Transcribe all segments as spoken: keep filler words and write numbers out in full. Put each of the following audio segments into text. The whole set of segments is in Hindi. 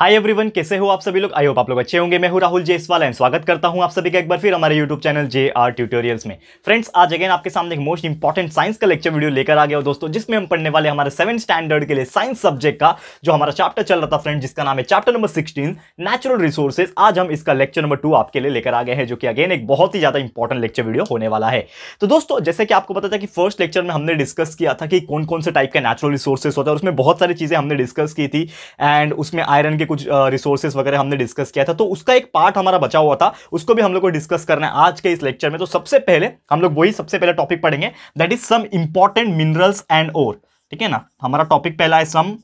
हाय एवरीवन, कैसे हो आप सभी लोग। आई होप आप लोग अच्छे होंगे। मैं हूं राहुल जैसवाल एंड स्वागत करता हूं आप सभी का एक बार फिर हमारे YouTube channel J R tutorials में। फ्रेंड्स, आज अगेन आपके सामने एक मोस्ट इंपॉर्टेंट साइंस का लेक्चर वीडियो लेकर आ गया हो दोस्तों, जिसमें हम पढ़ने वाले हमारे सेवन स्टैंडर्ड के लिए साइंस सब्जेक्ट का जो हमारा चैप्टर चल रहा था फ्रेंड, जिसका नाम है chapter number sixteen natural resources. आज हम इसका लेक्चर नंबर टू आपके लिए लेकर आ गए हैं, जो कि अगेन एक बहुत ही ज्यादा इंपॉर्टेंट लेक्चर वीडियो होने वाला है। तो दोस्तों, जैसे कि आपको पता था कि फर्स्ट लेक्चर में हमने डिस्कस किया था कि कौन कौन से टाइप के नेचुरल रिसोर्सेज होता है, उसमें बहुत सारी चीजें हमने डिस्कस की थी एंड उसमें आयरन कुछ रिसोर्सेस uh, वगैरह हमने डिस्कस किया था। तो उसका एक पार्ट हमारा बचा हुआ था, उसको भी हम लोग को डिस्कस करना है आज के इस लेक्चर में। तो सबसे पहले हम लोग वही सबसे पहले टॉपिक पढ़ेंगे, that is some important minerals and ore. ठीक है ना, हमारा टॉपिक पहला है some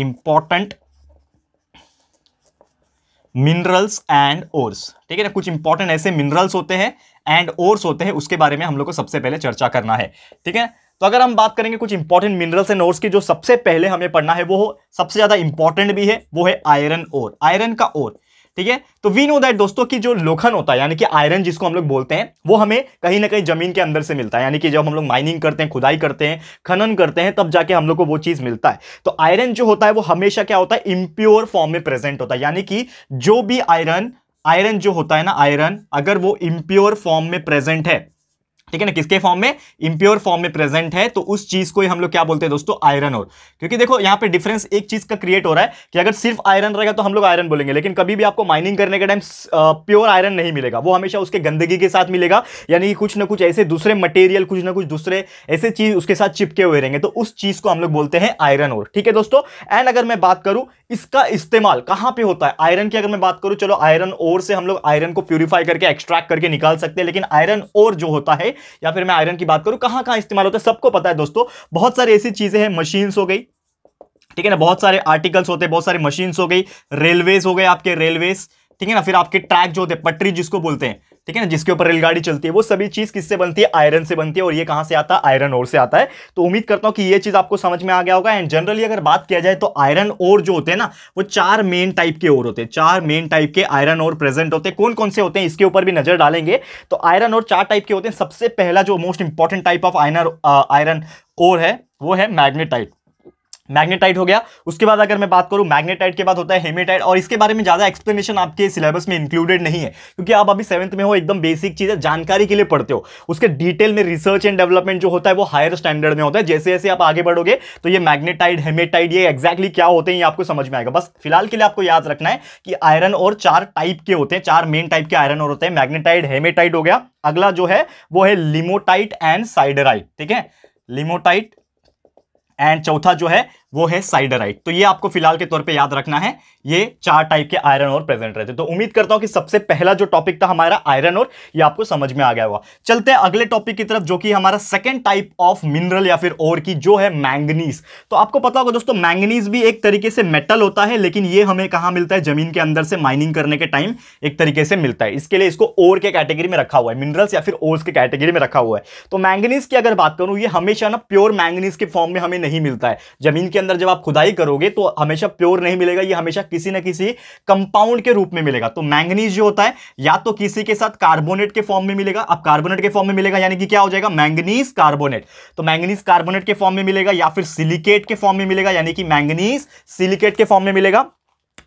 important minerals and ores. ठीक है ना, कुछ इंपॉर्टेंट ऐसे मिनरल्स होते हैं एंड ओर्स होते हैं, उसके बारे में हम लोग को सबसे पहले चर्चा करना है। ठीक है, तो अगर हम बात करेंगे कुछ इंपॉर्टेंट मिनरल्स एंड ओर्स की, जो सबसे पहले हमें पढ़ना है वो सबसे ज्यादा इंपॉर्टेंट भी है, वो है आयरन ओर, आयरन का ओर। ठीक है, तो वी नो दैट दोस्तों कि जो लोखन होता है, यानी कि आयरन जिसको हम लोग बोलते हैं, वो हमें कहीं ना कहीं जमीन के अंदर से मिलता है। यानी कि जब हम लोग माइनिंग करते हैं, खुदाई करते हैं, खनन करते हैं, तब जाके हम लोग को वो चीज मिलता है। तो आयरन जो होता है वो हमेशा क्या होता है, इम्प्योर फॉर्म में प्रेजेंट होता है। यानी कि जो भी आयरन आयरन जो होता है ना, आयरन अगर वो इम्प्योर फॉर्म में प्रेजेंट है, ठीक है ना, किसके फॉर्म में, इंप्योर फॉर्म में प्रेजेंट है, तो उस चीज को ही हम लोग क्या बोलते हैं दोस्तों, आयरन ओर। क्योंकि देखो यहाँ पे डिफरेंस एक चीज का क्रिएट हो रहा है कि अगर सिर्फ आयरन रहेगा तो हम लोग आयरन बोलेंगे, लेकिन कभी भी आपको माइनिंग करने के टाइम प्योर आयरन नहीं मिलेगा, वो हमेशा उसके गंदगी के साथ मिलेगा। यानी कुछ ना कुछ ऐसे दूसरे मटेरियल, कुछ ना कुछ दूसरे ऐसे चीज उसके साथ चिपके हुए रहेंगे, तो उस चीज को हम लोग बोलते हैं आयरन ओर। ठीक है दोस्तों, एंड अगर मैं बात करूं इसका इस्तेमाल कहाँ पे होता है आयरन की, अगर मैं बात करूं, चलो आयरन ओर से हम लोग आयरन को प्यूरिफाई करके एक्सट्रैक्ट करके निकाल सकते हैं, लेकिन आयरन ओर जो होता है, या फिर मैं आयरन की बात करूं, कहां कहां इस्तेमाल होता है सबको पता है दोस्तों। बहुत सारी ऐसी चीजें हैं, मशीन्स हो गई, ठीक है ना, बहुत सारे आर्टिकल्स होते हैं, बहुत सारी मशीन्स हो गई, रेलवेज हो गए आपके रेलवेज, ठीक है ना, फिर आपके ट्रैक जो होते हैं, पटरी जिसको बोलते हैं, ठीक है ना, जिसके ऊपर रेलगाड़ी चलती है, वो सभी चीज किससे बनती है, आयरन से बनती है। और ये कहां से आता है, आयरन ओर से आता है। तो उम्मीद करता हूं कि ये चीज आपको समझ में आ गया होगा। एंड जनरली अगर बात किया जाए तो आयरन ओर जो होते हैं ना, वो चार मेन टाइप के ओर होते हैं, चार मेन टाइप के आयरन ओर प्रेजेंट होते हैं। कौन कौन से होते हैं इसके ऊपर भी नजर डालेंगे। तो आयरन ओर चार टाइप के होते हैं। सबसे पहला जो most important type of iron iron ore है वो है मैग्नेटाइट। मैग्नेटाइट हो गया। उसके बाद अगर मैं बात करूं, मैग्नेटाइट के बाद होता है हेमेटाइट, और इसके बारे में ज़्यादा एक्सप्लेनेशन आपके सिलेबस में इंक्लूडेड नहीं है, क्योंकि आप अभी सेवन्थ में हो, एकदम बेसिक चीज़ें जानकारी के लिए पढ़ते हो। उसके डिटेल में रिसर्च एंड डेवलपमेंट जो होता है वो हायर स्टैंडर्ड में होता है। जैसे जैसे आप आगे बढ़ोगे तो ये मैग्नेटाइट, हेमेटाइट, ये एक्जैक्टली क्या होते हैं ये आपको समझ में आएगा। बस फिलहाल के लिए आपको याद रखना है कि आयरन ओर चार टाइप के होते हैं, चार मेन टाइप के आयरन ओर होते हैं, मैग्नेटाइट, हेमेटाइट हो गया। अगला जो है वो है लिमोनाइट एंड साइडराइट, ठीक है, लिमोनाइट एंड चौथा जो है वो है साइडराइट। तो ये आपको फिलहाल के तौर पे याद रखना है, ये चार टाइप के आयरन ओर प्रेजेंट रहते हैं। तो उम्मीद करता हूं कि सबसे पहला जो टॉपिक था हमारा आयरन ओर, ये आपको समझ में आ गया होगा। चलते हैं अगले टॉपिक की तरफ, जो कि हमारा सेकंड टाइप ऑफ मिनरल या फिर ओर की, जो है मैंगनीज। तो आपको पता होगा दोस्तों, मैंगनीज भी एक तरीके से मेटल होता है, लेकिन ये हमें कहाँ मिलता है, जमीन के अंदर से माइनिंग करने के टाइम एक तरीके से मिलता है। इसके लिए इसको ओर के कैटेगरी में रखा हुआ है, मिनरल्स या फिर ओर्स के कैटेगरी में रखा हुआ है। तो मैंगनीज की अगर बात करूँ, ये हमेशा ना प्योर मैंगनीज के फॉर्म में हमें नहीं मिलता है। जमीन अंदर जब आप खुदाई करोगे तो हमेशा प्योर नहीं मिलेगा, ये हमेशा किसी ना किसी कंपाउंड के रूप में मिलेगा। तो मैंगनीज जो होता है, या तो किसी के साथ कार्बोनेट के फॉर्म में मिलेगा, अब कार्बोनेट के फॉर्म में मिलेगा यानी कि क्या हो जाएगा, मैंगनीज कार्बोनेट। तो मैंगनीज कार्बोनेट के फॉर्म में मिलेगा, या फिर सिलिकेट के फॉर्म में मिलेगा, यानी कि मैंगनीज सिलिकेट के फॉर्म में मिलेगा।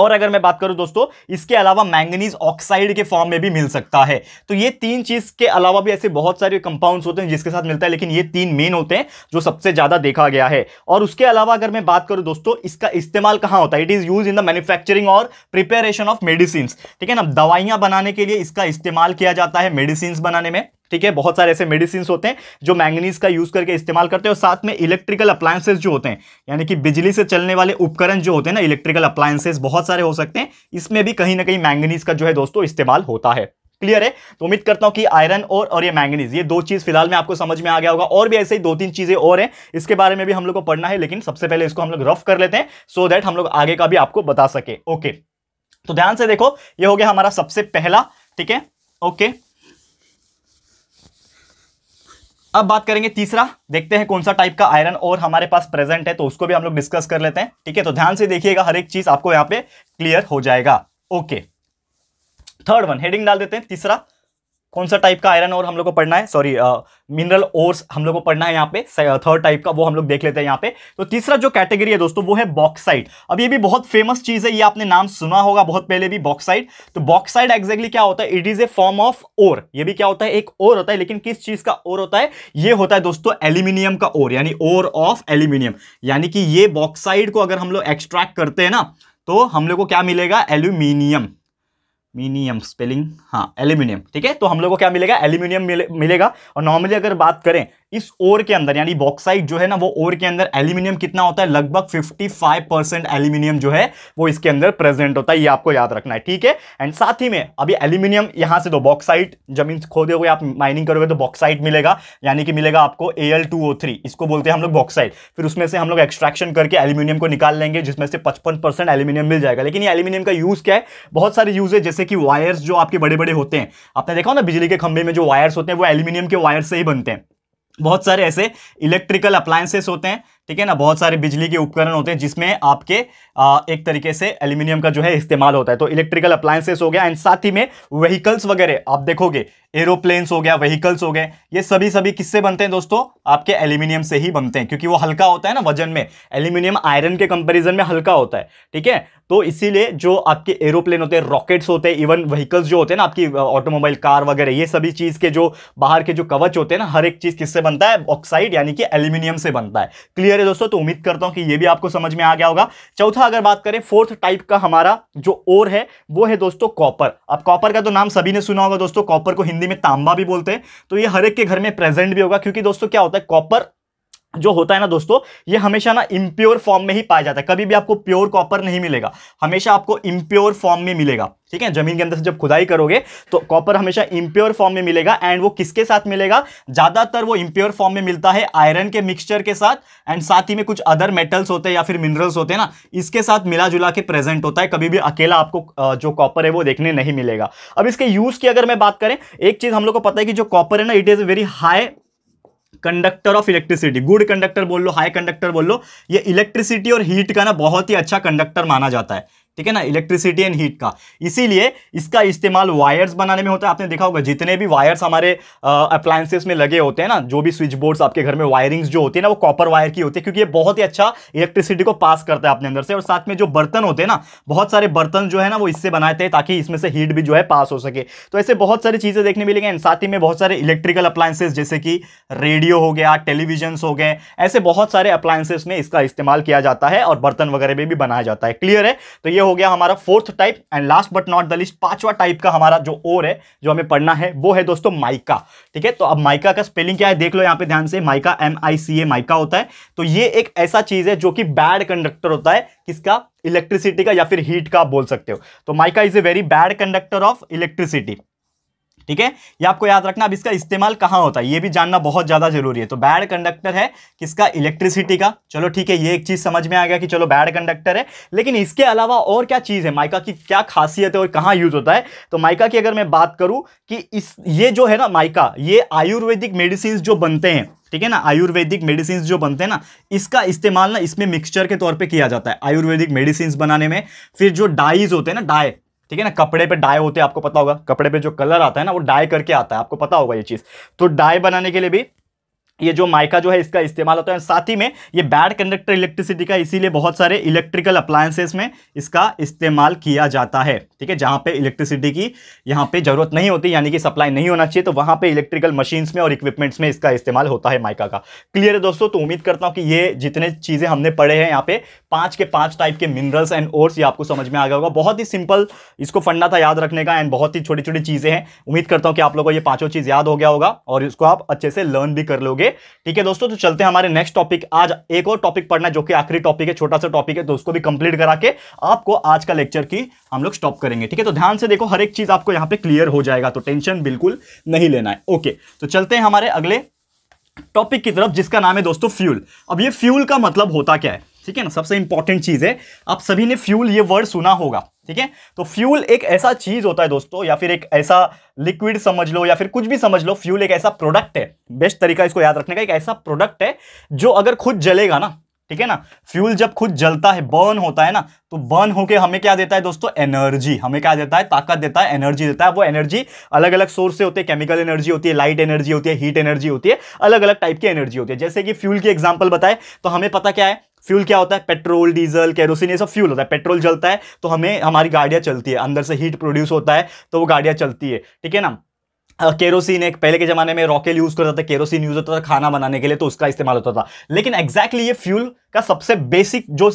और अगर मैं बात करूं दोस्तों, इसके अलावा मैंगनीज ऑक्साइड के फॉर्म में भी मिल सकता है। तो ये तीन चीज के अलावा भी ऐसे बहुत सारे कंपाउंड्स होते हैं जिसके साथ मिलता है, लेकिन ये तीन मेन होते हैं जो सबसे ज्यादा देखा गया है। और उसके अलावा अगर मैं बात करूं दोस्तों, इसका इस्तेमाल कहां होता है, it is use in the manufacturing और प्रिपेरेशन ऑफ मेडिसिन। ठीक है ना, दवाइयां बनाने के लिए इसका इस्तेमाल किया जाता है, मेडिसिन बनाने में। ठीक है, बहुत सारे ऐसे मेडिसिन होते हैं जो मैंगनीज का यूज करके इस्तेमाल करते हैं। और साथ में इलेक्ट्रिकल अप्लायंसेस जो होते हैं, यानी कि बिजली से चलने वाले उपकरण जो होते हैं ना, इलेक्ट्रिकल अप्लायंसेस बहुत सारे हो सकते हैं, इसमें भी कहीं ना कहीं मैंगनीज का जो है दोस्तों इस्तेमाल होता है। क्लियर है। तो उम्मीद करता हूं कि आयरन ओर और ये मैंगनीज, ये दो चीज फिलहाल में आपको समझ में आ गया होगा। और भी ऐसे ही दो तीन चीजें और हैं, इसके बारे में भी हम लोग को पढ़ना है, लेकिन सबसे पहले इसको हम लोग रफ कर लेते हैं, सो दैट हम लोग आगे का भी आपको बता सके। ओके, तो ध्यान से देखो, ये हो गया हमारा सबसे पहला। ठीक है, ओके, अब बात करेंगे तीसरा, देखते हैं कौन सा टाइप का आयरन ओर हमारे पास प्रेजेंट है, तो उसको भी हम लोग डिस्कस कर लेते हैं। ठीक है, तो ध्यान से देखिएगा, हर एक चीज आपको यहां पे क्लियर हो जाएगा। ओके, थर्ड वन हेडिंग डाल देते हैं, तीसरा, कौन सा टाइप का आयरन और हम लोग को पढ़ना है, सॉरी मिनरल ओर्स हम लोग को पढ़ना है यहाँ पे थर्ड टाइप का, वो हम लोग देख लेते हैं यहाँ पे। तो तीसरा जो कैटेगरी है दोस्तों वो है बॉक्साइट। अब ये भी बहुत फेमस चीज़ है, ये आपने नाम सुना होगा बहुत पहले भी, बॉक्साइट। तो बॉक्साइट एक्जैक्टली क्या होता है, it is a form of ore. ये भी क्या होता है, एक ओर होता है, लेकिन किस चीज़ का ओर होता है, ये होता है दोस्तों एल्यूमिनियम का ओर, यानी ओर ऑफ एल्यूमिनियम। यानी कि ये बॉक्साइट को अगर हम लोग एक्सट्रैक्ट करते हैं ना तो हम लोग को क्या मिलेगा, एल्यूमिनियम, मीनियम स्पेलिंग, हाँ एल्यूमिनियम, ठीक है। तो हम लोग को क्या मिलेगा, एल्यूमिनियम मिले, मिलेगा। और नॉर्मली अगर बात करें इस ओर के अंदर, यानी बॉक्साइट जो है ना वो ओर के अंदर एल्यूमिनियम कितना होता है, लगभग पचपन परसेंट एल्यूमिनियम जो है वो इसके अंदर प्रेजेंट होता है, ये आपको याद रखना है, ठीक है। एंड साथ ही में अभी एल्यूमिनियम यहाँ से दो बॉक्साइट जमीन खोदे हुए आप माइनिंग करोगे तो बॉक्साइट मिलेगा, यानी कि मिलेगा आपको A L two O three, इसको बोलते हैं हम लोग बॉक्साइट। फिर उसमें से हम लोग एक्सट्रैक्शन करके एल्यूमिनियम को निकाल लेंगे, जिसमें से पचपन परसेंट एल्यूमिनियम मिल जाएगा। लेकिन ये एल्यूमिनियम का यूज़ क्या है, बहुत सारे यूज है, जैसे कि वायर्स जो आपके बड़े बड़े होते हैं, आपने देखा हो ना बिजली के खंभे में जो वायर्स होते हैं वो एल्यूमिनियम के वायर से ही बनते हैं। बहुत सारे ऐसे इलेक्ट्रिकल अप्लायंसेस होते हैं, ठीक है ना, बहुत सारे बिजली के उपकरण होते हैं जिसमें आपके आ, एक तरीके से एल्यूमिनियम का जो है इस्तेमाल होता है। तो इलेक्ट्रिकल अप्लायंसेस हो गया, एंड साथ ही में व्हीकल्स वगैरह आप देखोगे, एरोप्लेन्स हो गया, व्हीकल्स हो गए, ये सभी सभी किससे बनते हैं दोस्तों, आपके एल्यूमिनियम से ही बनते हैं, क्योंकि वो हल्का होता है ना वजन में, एल्यूमिनियम आयरन के कंपेरिजन में हल्का होता है, ठीक है। तो इसीलिए जो आपके एरोप्लेन होते हैं, रॉकेट्स होते हैं, इवन व्हीकल्स जो होते हैं ना आपकी ऑटोमोबाइल कार वगैरह, ये सभी चीज़ के जो बाहर के जो कवच होते हैं ना, हर एक चीज़ किससे बनता है, बॉक्साइट यानी कि एल्यूमिनियम से बनता है। क्लियर है दोस्तों, तो उम्मीद करता हूं कि ये भी आपको समझ में आ गया होगा। चौथा अगर बात करें, फोर्थ टाइप का हमारा जो ओर है वो है दोस्तों कॉपर। अब कॉपर का तो नाम सभी ने सुना होगा दोस्तों, कॉपर को हिंदी में तांबा भी बोलते हैं। तो ये हर एक के घर में प्रेजेंट भी होगा, क्योंकि दोस्तों क्या होता है, कॉपर जो होता है ना दोस्तों ये हमेशा ना इम्प्योर फॉर्म में ही पाया जाता है, कभी भी आपको प्योर कॉपर नहीं मिलेगा, हमेशा आपको इम्प्योर फॉर्म में मिलेगा, ठीक है। जमीन के अंदर से जब खुदाई करोगे तो कॉपर हमेशा इम्प्योर फॉर्म में मिलेगा। एंड वो किसके साथ मिलेगा, ज़्यादातर वो इम्प्योर फॉर्म में मिलता है आयरन के मिक्सचर के साथ, एंड साथ ही में कुछ अदर मेटल्स होते हैं या फिर मिनरल्स होते हैं ना, इसके साथ मिला जुला के प्रेजेंट होता है, कभी भी अकेला आपको जो कॉपर है वो देखने नहीं मिलेगा। अब इसके यूज़ की अगर मैं बात करें, एक चीज़ हम लोग को पता है कि जो कॉपर है ना, it is a very high conductor of electricity, good conductor बोल लो, हाई कंडक्टर बोल लो, ये इलेक्ट्रिसिटी और हीट का ना बहुत ही अच्छा कंडक्टर माना जाता है, ठीक है ना, इलेक्ट्रिसिटी एंड हीट का। इसीलिए इसका इस्तेमाल वायर्स बनाने में होता है। आपने देखा होगा जितने भी वायर्स हमारे अप्लायंसेस में लगे होते हैं ना, जो भी स्विच बोर्ड्स आपके घर में वायरिंग्स जो होती है ना वो कॉपर वायर की होती है, क्योंकि ये बहुत ही अच्छा इलेक्ट्रिसिटी को पास करता है अपने अंदर से। और साथ में जो बर्तन होते हैं ना, बहुत सारे बर्तन जो है ना वो इससे बनाते हैं, ताकि इसमें से हीट भी जो है पास हो सके। तो ऐसे बहुत सारी चीज़ें देखने मिलेंगे। एंड साथ ही में बहुत सारे इलेक्ट्रिकल अप्लायंसेस जैसे कि रेडियो हो गया, टेलीविजन्स हो गए, ऐसे बहुत सारे अप्लायंसेस में इसका इस्तेमाल किया जाता है और बर्तन वगैरह में भी बनाया जाता है। क्लियर है, तो ये हो गया हमारा fourth type. And last but not the list, पांचवा टाइप का हमारा जो ओर है जो हमें पढ़ना है वो है दोस्तों माइका, ठीक है। तो अब माइका का स्पेलिंग क्या है देख लो यहाँ पे ध्यान से, mica M I C A mica होता है। तो ये एक ऐसा चीज है जो कि बैड कंडक्टर होता है, किसका, इलेक्ट्रिसिटी का या फिर हीट का बोल सकते हो। तो mica is a very bad conductor of electricity, ठीक है, ये आपको याद रखना। अब इसका इस्तेमाल कहाँ होता है ये भी जानना बहुत ज़्यादा जरूरी है। तो बैड कंडक्टर है किसका, इलेक्ट्रिसिटी का। चलो ठीक है, ये एक चीज़ समझ में आ गया कि चलो बैड कंडक्टर है, लेकिन इसके अलावा और क्या चीज़ है, माइका की क्या खासियत है और कहाँ यूज़ होता है। तो माइका की अगर मैं बात करूँ कि इस ये जो है ना माइका, ये आयुर्वेदिक मेडिसिन जो बनते हैं, ठीक है ना, आयुर्वेदिक मेडिसिन जो बनते हैं ना, इसका इस्तेमाल ना इसमें मिक्सचर के तौर पर किया जाता है, आयुर्वेदिक मेडिसिन बनाने में। फिर जो डाइज होते हैं ना, डाई, ठीक है ना, कपड़े पे डाई होते हैं, आपको पता होगा, कपड़े पे जो कलर आता है ना वो डाई करके आता है, आपको पता होगा ये चीज़। तो डाई बनाने के लिए भी ये जो माइका जो है इसका इस्तेमाल होता है। साथ ही में ये बैड कंडक्टर इलेक्ट्रिसिटी का, इसीलिए बहुत सारे इलेक्ट्रिकल अप्लायंसेस में इसका इस्तेमाल किया जाता है, ठीक है, जहाँ पे इलेक्ट्रिसिटी की यहाँ पे ज़रूरत नहीं होती, यानी कि सप्लाई नहीं होना चाहिए, तो वहाँ पे इलेक्ट्रिकल मशीन्स में और इक्विपमेंट्स में इसका इस्तेमाल होता है माइका का। क्लियर है दोस्तों, तो उम्मीद करता हूँ कि ये जितने चीज़ें हमने पढ़े हैं यहाँ पे, पाँच के पाँच टाइप के मिनरल्स एंड ओर्स, ये आपको समझ में आ गया होगा। बहुत ही सिंपल इसको फंडा था याद रखने का, एंड बहुत ही छोटी छोटी चीज़ें हैं। उम्मीद करता हूँ कि आप लोगों को ये पाँचों चीज़ याद हो गया होगा और इसको आप अच्छे से लर्न भी कर लोगे, ठीक है दोस्तों। तो चलते हैं हमारे नेक्स्ट टॉपिक। आज एक और टॉपिक पढ़ना है जो कि आखिरी टॉपिक है, छोटा सा टॉपिक है, तो उसको भी कंप्लीट करा के आपको आज का लेक्चर की हम लोग स्टॉप करेंगे, ठीक है। तो ध्यान से देखो, हर एक चीज आपको यहां पे क्लियर हो जाएगा, तो टेंशन बिल्कुल नहीं लेना है। ओके, तो चलते हैं हमारे अगले टॉपिक की तरफ, जिसका नाम है दोस्तों फ्यूल। अब ये फ्यूल का मतलब होता क्या है, ठीक है ना, सबसे इंपॉर्टेंट चीज है। आप सभी ने फ्यूल ये वर्ड सुना होगा, ठीक है। तो फ्यूल एक ऐसा चीज होता है दोस्तों, या फिर एक ऐसा लिक्विड समझ लो, या फिर कुछ भी समझ लो, फ्यूल एक ऐसा प्रोडक्ट है, बेस्ट तरीका इसको याद रखने का, एक ऐसा प्रोडक्ट है जो अगर खुद जलेगा ना, ठीक है ना। फ्यूल जब खुद जलता है, बर्न होता है ना, तो बर्न होके हमें क्या देता है दोस्तों, एनर्जी। हमें क्या देता है, ताकत देता है, एनर्जी देता है। वो एनर्जी अलग अलग सोर्स से होती है, केमिकल एनर्जी होती है, लाइट एनर्जी होती है, हीट एनर्जी होती है, अलग अलग टाइप की एनर्जी होती है। जैसे कि फ्यूल की एग्जाम्पल बताए तो हमें पता क्या है, फ्यूल क्या होता है, पेट्रोल, डीजल, केरोसिन, ये सब फ्यूल होता है। पेट्रोल जलता है तो हमें हमारी गाड़ियाँ चलती है, अंदर से हीट प्रोड्यूस होता है तो वो गाड़ियाँ चलती है, ठीक है ना। केरोसिन, एक पहले के ज़माने में रॉकेल यूज़ करता था, केरोसिन यूज़ होता था खाना बनाने के लिए, तो उसका इस्तेमाल होता था। लेकिन एक्जैक्टली ये फ्यूल का सबसे बेसिक जो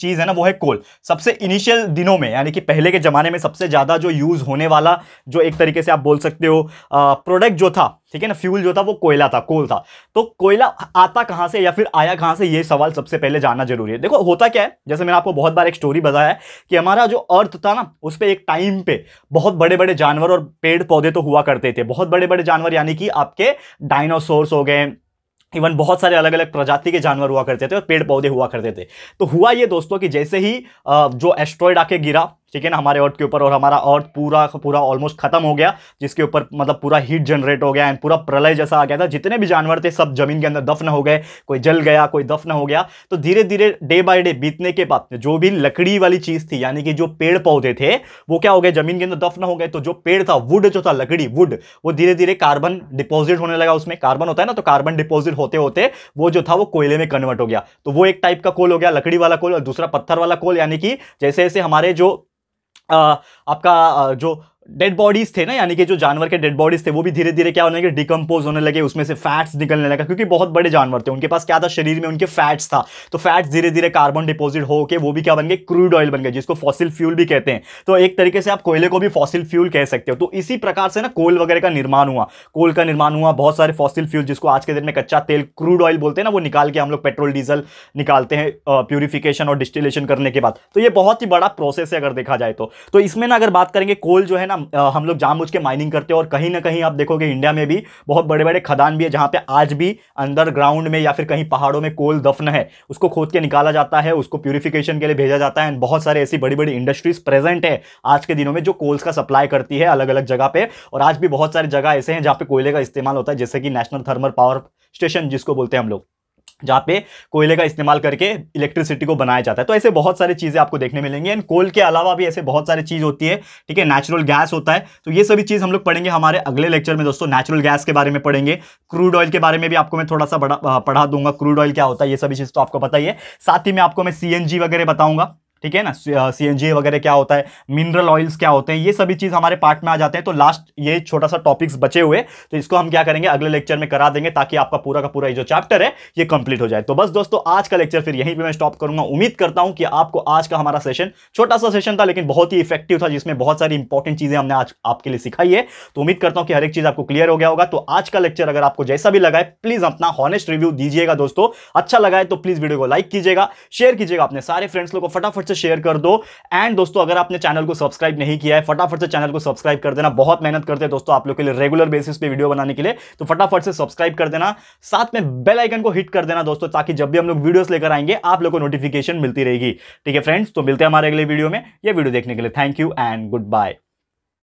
चीज़ है ना, वो है कोल। सबसे इनिशियल दिनों में, यानी कि पहले के ज़माने में सबसे ज़्यादा जो यूज़ होने वाला, जो एक तरीके से आप बोल सकते हो प्रोडक्ट जो था, ठीक है ना, फ्यूल जो था वो कोयला था, कोल था। तो कोयला आता कहाँ से या फिर आया कहाँ से, ये सवाल सबसे पहले जानना जरूरी है। देखो होता क्या है, जैसे मैंने आपको बहुत बार एक स्टोरी बताया है कि हमारा जो अर्थ था ना, उस पर एक टाइम पे बहुत बड़े बड़े जानवर और पेड़ पौधे तो हुआ करते थे। बहुत बड़े बड़े जानवर यानी कि आपके डायनासोर्स हो गए, इवन बहुत सारे अलग अलग प्रजाति के जानवर हुआ करते थे और पेड़ पौधे हुआ करते थे। तो हुआ ये दोस्तों कि जैसे ही जो एस्ट्रॉयड आके गिरा, ठीक है ना, हमारे अर्थ के ऊपर, और हमारा अर्थ पूरा पूरा ऑलमोस्ट खत्म हो गया, जिसके ऊपर मतलब पूरा हीट जनरेट हो गया एंड पूरा प्रलय जैसा आ गया था। जितने भी जानवर थे सब जमीन के अंदर दफन हो गए, कोई जल गया, कोई दफन हो गया। तो धीरे धीरे डे बाय डे बीतने के बाद जो भी लकड़ी वाली चीज़ थी, यानी कि जो पेड़ पौधे थे, वो क्या हो गए, जमीन के अंदर दफन हो गए। तो जो पेड़ था, वुड जो था, लकड़ी, वुड, वो धीरे धीरे कार्बन डिपॉजिट होने लगा। उसमें कार्बन होता है ना, तो कार्बन डिपॉजिट होते होते वो जो था वो कोयले में कन्वर्ट हो गया। तो वो एक टाइप का कोल हो गया, लकड़ी वाला कोल, और दूसरा पत्थर वाला कोल। यानी कि जैसे जैसे हमारे जो Uh, आपका uh, जो डेड बॉडीज थे ना, यानी कि जो जानवर के डेड बॉडीज थे, वो भी धीरे धीरे क्या होने लगे, डिकम्पोज होने लगे, उसमें से फैट्स निकलने लगा। क्योंकि बहुत बड़े जानवर थे, उनके पास क्या था, शरीर में उनके फैट्स था। तो फैट्स धीरे धीरे कार्बन डिपॉजिट होकर वो भी क्या बन गए, क्रूड ऑयल बन गए, जिसको फॉसिल फ्यूल भी कहते हैं। तो एक तरीके से आप कोयले को भी फॉसिल फ्यूल कह सकते हो। तो इसी प्रकार से ना कोल वगैरह का निर्माण हुआ, कोल का निर्माण हुआ, बहुत सारे फॉसिल फ्यूल, जिसको आज के दिन में कच्चा तेल, क्रूड ऑयल बोलते हैं ना, वो निकाल के हम लोग पेट्रोल डीजल निकालते हैं प्यूरिफिकेशन और डिस्टिलेशन करने के बाद। तो ये बहुत ही बड़ा प्रोसेस है अगर देखा जाए तो। तो इसमें ना अगर बात करेंगे, कोल जो है ना, हम लोग जानबूझ के माइनिंग करते हैं, और कहीं ना कहीं आप देखोगे इंडिया में भी बहुत बड़े बड़े खदान भी है जहां पे आज भी अंडरग्राउंड में या फिर कहीं पहाड़ों में कोल दफन है, उसको खोद के निकाला जाता है, उसको प्यूरिफिकेशन के लिए भेजा जाता है। बहुत सारे ऐसी बड़ी बड़ी इंडस्ट्रीज प्रेजेंट है आज के दिनों में जो कोल्स का सप्लाई करती है अलग अलग जगह पर। और आज भी बहुत सारी जगह ऐसे हैं जहाँ पे कोयले का इस्तेमाल होता है, जैसे कि नेशनल थर्मल पावर स्टेशन जिसको बोलते हैं हम लोग, जहाँ पे कोयले का इस्तेमाल करके इलेक्ट्रिसिटी को बनाया जाता है। तो ऐसे बहुत सारी चीज़ें आपको देखने मिलेंगी। एंड कोल के अलावा भी ऐसे बहुत सारी चीज़ होती है, ठीक है, नेचुरल गैस होता है। तो ये सभी चीज़ हम लोग पढ़ेंगे हमारे अगले लेक्चर में दोस्तों। नेचुरल गैस के बारे में पढ़ेंगे, क्रूड ऑयल के बारे में भी आपको मैं थोड़ा सा बड़ा पढ़ा दूंगा, क्रूड ऑयल क्या होता है, ये सभी चीज़ तो आपको पता ही है। साथ ही में आपको मैं सी एन जी वगैरह बताऊँगा, ठीक है ना, सी एन जी वगैरह क्या होता है, मिनरल ऑयल्स क्या होते हैं, ये सभी चीज़ हमारे पार्ट में आ जाते हैं। तो लास्ट ये छोटा सा टॉपिक्स बचे हुए, तो इसको हम क्या करेंगे, अगले लेक्चर में करा देंगे, ताकि आपका पूरा का पूरा ये जो चैप्टर है ये कंप्लीट हो जाए। तो बस दोस्तों आज का लेक्चर फिर यहीं पे मैं स्टॉप करूंगा। उम्मीद करता हूँ कि आपको आज का हमारा सेशन, छोटा सा सेशन था लेकिन बहुत ही इफेक्टिव था, जिसमें बहुत सारी इंपॉर्टेंट चीज़ें हमने आज आपके लिए सिखाई है। तो उम्मीद करता हूँ कि हर एक चीज़ आपको क्लियर हो गया होगा। तो आज का लेक्चर अगर आपको जैसा भी लगा है, प्लीज़ अपना हॉनेस्ट रिव्यू दीजिएगा दोस्तों। अच्छा लगा है तो प्लीज़ वीडियो को लाइक कीजिएगा, शेयर कीजिएगा अपने सारे फ्रेंड्स लोग को, फटाफट शेयर कर दो। एंड दोस्तों अगर आपने चैनल को सब्सक्राइब नहीं किया है, फटाफट से चैनल को सब्सक्राइब कर देना। बहुत मेहनत करते हैं दोस्तों आप लोग के लिए रेगुलर बेसिस पे वीडियो बनाने के लिए, तो फटाफट से सब्सक्राइब कर देना। साथ में बेल आइकन को हिट कर देना दोस्तों, ताकि जब भी हम लोग वीडियोस लेकर आएंगे आप लोग को नोटिफिकेशन मिलती रहेगी। ठीक है फ्रेंड्स, तो मिलते हैं हमारे अगले वीडियो में। यह वीडियो देखने के लिए thank you and good bye.